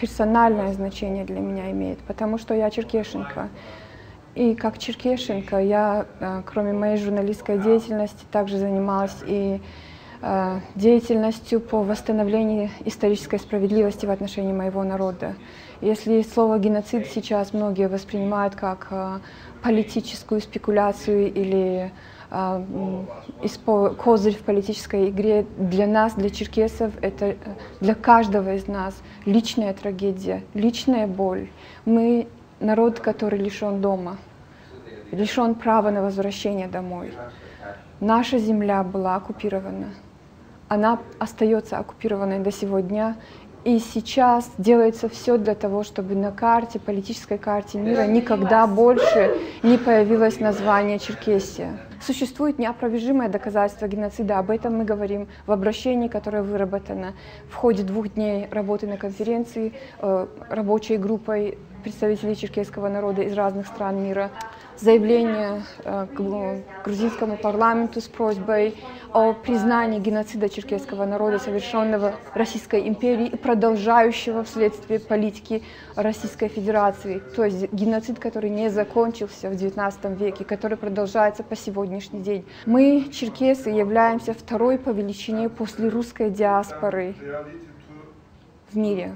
Персональное значение для меня имеет, потому что я черкешенка. И как черкешенка я, кроме моей журналистской деятельности, также занималась и деятельностью по восстановлению исторической справедливости в отношении моего народа. Если слово «геноцид» сейчас многие воспринимают как политическую спекуляцию или козырь в политической игре, для нас, для черкесов, это для каждого из нас личная трагедия, личная боль. Мы народ, который лишен дома, лишен права на возвращение домой. Наша земля была оккупирована. Она остается оккупированной до сегодня, и сейчас делается все для того, чтобы на карте, политической карте мира никогда больше не появилось название Черкесия. Существует неопровержимое доказательство геноцида, об этом мы говорим в обращении, которое выработано в ходе 2 дней работы на конференции рабочей группой представителей черкесского народа из разных стран мира. Заявление к грузинскому парламенту с просьбой о признании геноцида черкесского народа, совершенного Российской империей и продолжающего вследствие политики Российской Федерации. То есть геноцид, который не закончился в XIX веке, который продолжается по сегодняшний день. Мы, черкесы, являемся второй по величине после русской диаспоры в мире,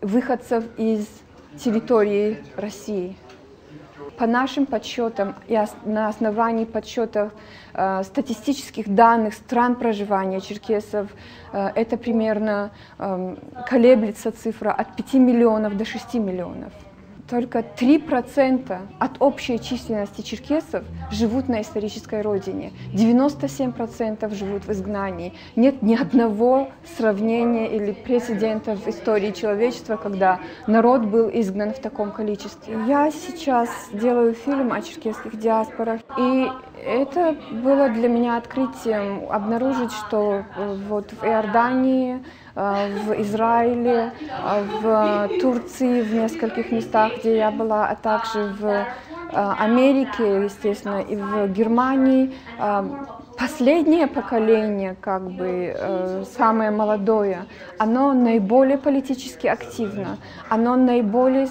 выходцев из территории России. По нашим подсчетам и на основании подсчетов статистических данных стран проживания черкесов, это примерно колеблется цифра от 5 миллионов до 6 миллионов. Только 3% от общей численности черкесов живут на исторической родине, 97% живут в изгнании. Нет ни одного сравнения или прецедента в истории человечества, когда народ был изгнан в таком количестве. Я сейчас делаю фильм о черкесских диаспорах, и это было для меня открытием обнаружить, что вот в Иордании, в Израиле, в Турции, в нескольких местах, где я была, а также в Америке, естественно, и в Германии. Последнее поколение, как бы самое молодое, оно наиболее политически активно, оно наиболее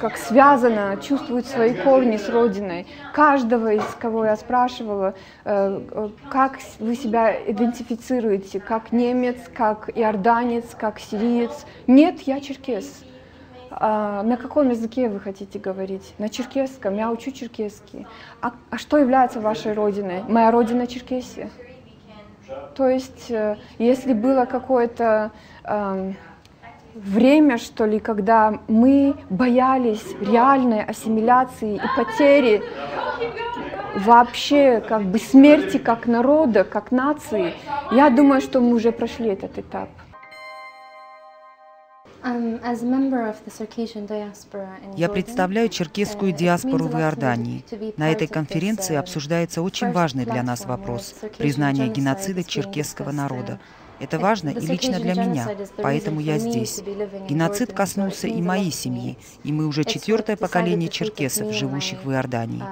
как связано, чувствует свои корни с родиной. Каждого из кого я спрашивала, как вы себя идентифицируете, как немец, как иорданец, как сириец. Нет, я черкес. На каком языке вы хотите говорить? На черкесском, я учу черкесский. А что является вашей родиной? Моя родина Черкесия. То есть, если было какое-то время, что ли, когда мы боялись реальной ассимиляции и потери, вообще как бы смерти как народа, как нации, я думаю, что мы уже прошли этот этап. Я представляю черкесскую диаспору в Иордании. На этой конференции обсуждается очень важный для нас вопрос – признание геноцида черкесского народа. Это важно и лично для меня, поэтому я здесь. Геноцид коснулся и моей семьи, и мы уже 4-е поколение черкесов, живущих в Иордании.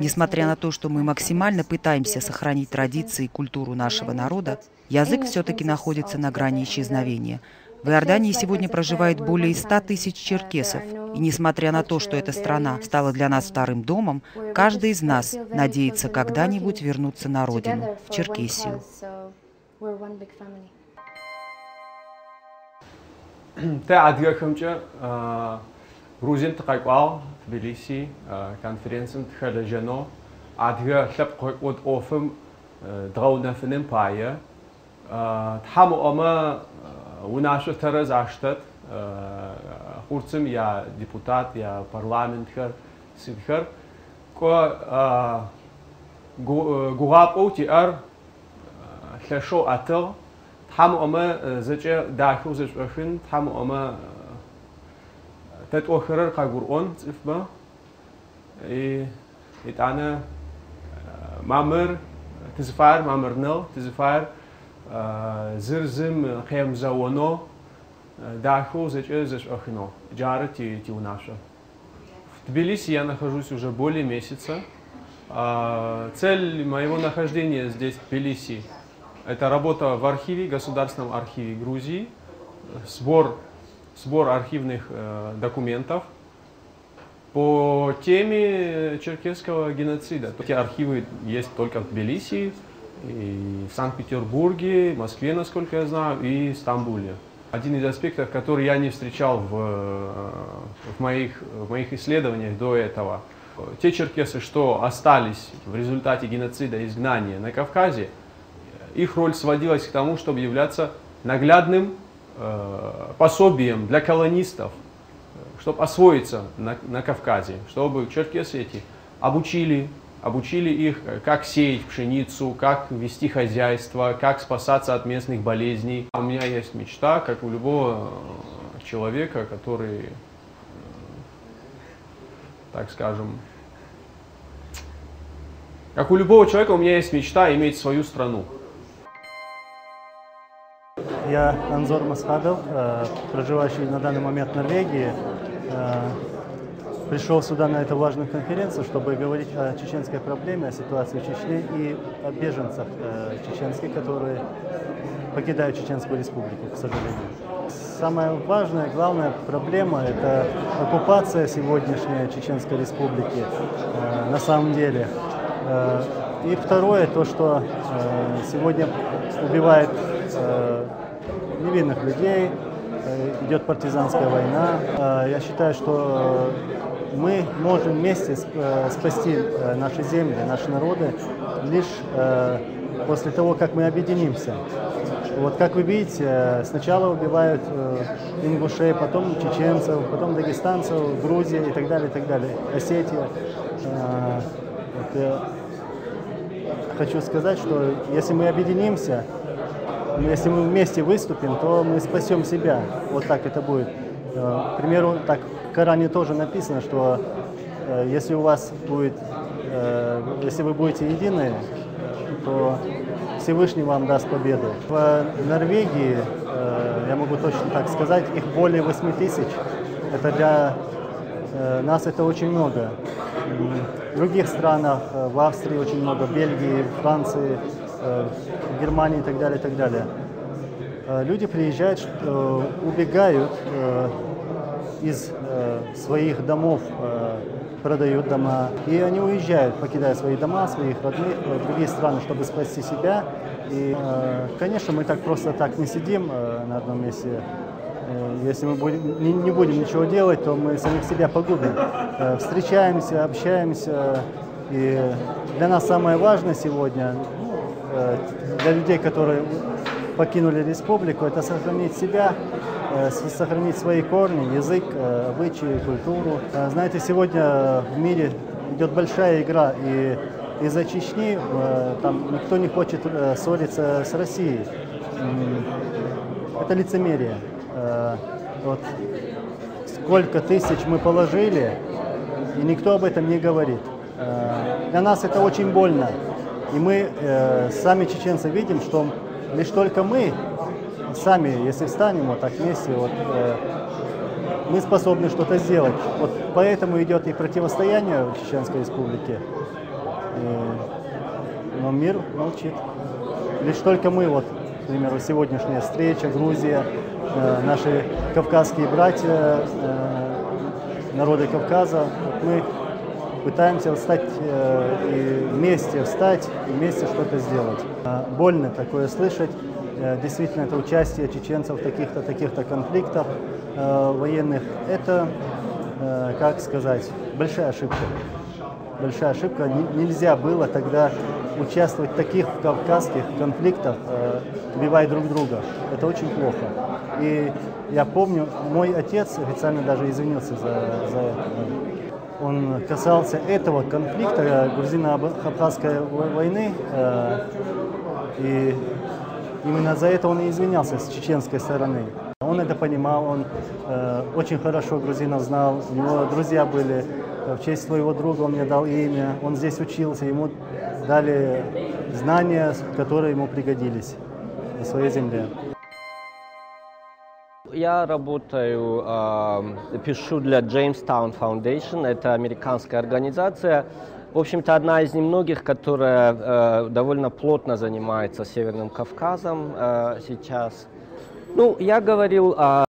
Несмотря на то, что мы максимально пытаемся сохранить традиции и культуру нашего народа, язык все-таки находится на грани исчезновения. В Иордании сегодня проживает более 100 000 черкесов, и несмотря на то, что эта страна стала для нас вторым домом, каждый из нас надеется когда-нибудь вернуться на родину, в Черкесию. Та адгахамча грузин тхайквал Тбилиси конференциям тхалежано адга хлеб от офем драунафенем пая тхаму ома унашев терез аштат хурцем я депутат я парламентхер сидхер ко гуап оутиар Хлешо ател, там ома заче даху зачвашин, там ома тет охерер кагурон цифба, и итана мамер тизфар мамернел тизфар зирзим хемзаоно даху заче зачвашино. Джара ти унаша. В Тбилиси я нахожусь уже более месяца. Цель моего нахождения здесь в Тбилиси — это работа в архиве, Государственном архиве Грузии. сбор архивных документов по теме черкесского геноцида. Эти архивы есть только в Тбилиси, и в Санкт-Петербурге, Москве, насколько я знаю, и в Стамбуле. Один из аспектов, который я не встречал в моих исследованиях до этого, те черкесы, что остались в результате геноцида и изгнания на Кавказе, их роль сводилась к тому, чтобы являться наглядным пособием для колонистов, чтобы освоиться на Кавказе, чтобы черкесы эти обучили их, как сеять пшеницу, как вести хозяйство, как спасаться от местных болезней. У меня есть мечта, как у любого человека, который, так скажем, как у любого человека, у меня есть мечта иметь свою страну. Я Анзор Масхадов, проживающий на данный момент в Норвегии. Пришел сюда на эту важную конференцию, чтобы говорить о чеченской проблеме, о ситуации в Чечне и о беженцах чеченских, которые покидают Чеченскую республику, к сожалению. Самая важная, главная проблема – это оккупация сегодняшней Чеченской республики на самом деле. И второе – то, что сегодня убивает невинных людей, идет партизанская война. Я считаю, что мы можем вместе спасти наши земли, наши народы, лишь после того, как мы объединимся. Вот как вы видите, сначала убивают ингушей, потом чеченцев, потом дагестанцев, Грузия и так далее, Осетия. Хочу сказать, что если мы объединимся, если мы вместе выступим, то мы спасем себя. Вот так это будет. К примеру, так в Коране тоже написано, что если у вас будет, если вы будете едины, то Всевышний вам даст победу. В Норвегии, я могу точно так сказать, их более 8000. Это для нас это очень много. В других странах, в Австрии очень много, в Бельгии, в Франции, в Германии и так далее, и так далее. Люди приезжают, убегают из своих домов, продают дома, и они уезжают, покидая свои дома, своих родных, в другие страны, чтобы спасти себя. И, конечно, мы так просто так не сидим на одном месте. Если мы не будем ничего делать, то мы самих себя погубим. Встречаемся, общаемся. И для нас самое важное сегодня, для людей, которые покинули республику, это сохранить себя, сохранить свои корни, язык, обычаи, культуру. Знаете, сегодня в мире идет большая игра, и из-за Чечни там никто не хочет ссориться с Россией. Это лицемерие. Вот сколько тысяч мы положили, и никто об этом не говорит. Для нас это очень больно. И мы, сами чеченцы, видим, что лишь только мы сами, если встанем вот так вместе, вот, мы способны что-то сделать. Вот поэтому идет и противостояние в Чеченской республике. Но мир молчит. Лишь только мы, вот, к примеру, сегодняшняя встреча, Грузия, наши кавказские братья, народы Кавказа, вот мы пытаемся встать и вместе встать, и вместе что-то сделать. Больно такое слышать. Действительно, это участие чеченцев в таких-то конфликтах военных. Это, как сказать, большая ошибка. Большая ошибка. Нельзя было тогда участвовать в таких кавказских конфликтах, убивая друг друга. Это очень плохо. И я помню, мой отец официально даже извинился за это. Он касался этого конфликта, грузино-абхазской войны, и именно за это он и извинялся с чеченской стороны. Он это понимал, он очень хорошо грузинов знал, у него друзья были, в честь своего друга он мне дал имя, он здесь учился, ему дали знания, которые ему пригодились на своей земле. Я работаю, пишу для Jamestown Foundation, это американская организация, в общем-то одна из немногих, которая довольно плотно занимается Северным Кавказом сейчас. Ну, я говорил о